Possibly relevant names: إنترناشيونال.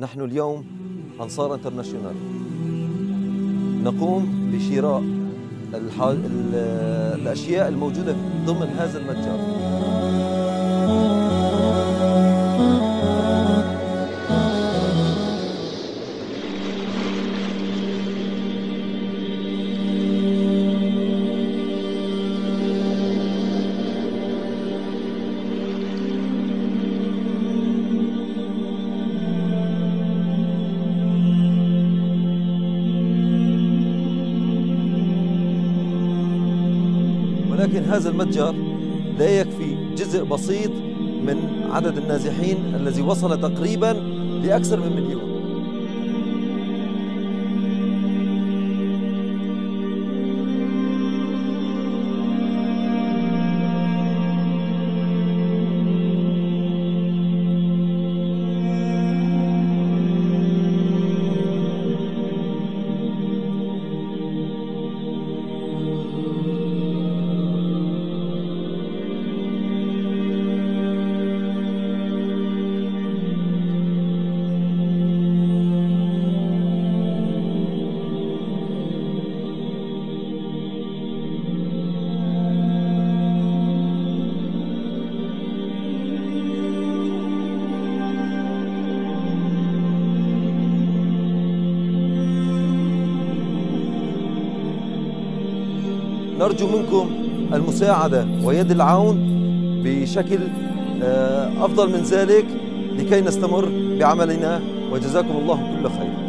نحن اليوم أنصار إنترناشيونال نقوم بشراء الأشياء الموجودة ضمن هذا المتجر. ولكن هذا المتجر لا يكفي جزء بسيط من عدد النازحين الذي وصل تقريبا لأكثر من مليون. نرجو منكم المساعدة ويد العون بشكل أفضل من ذلك لكي نستمر بعملنا، وجزاكم الله كل خير.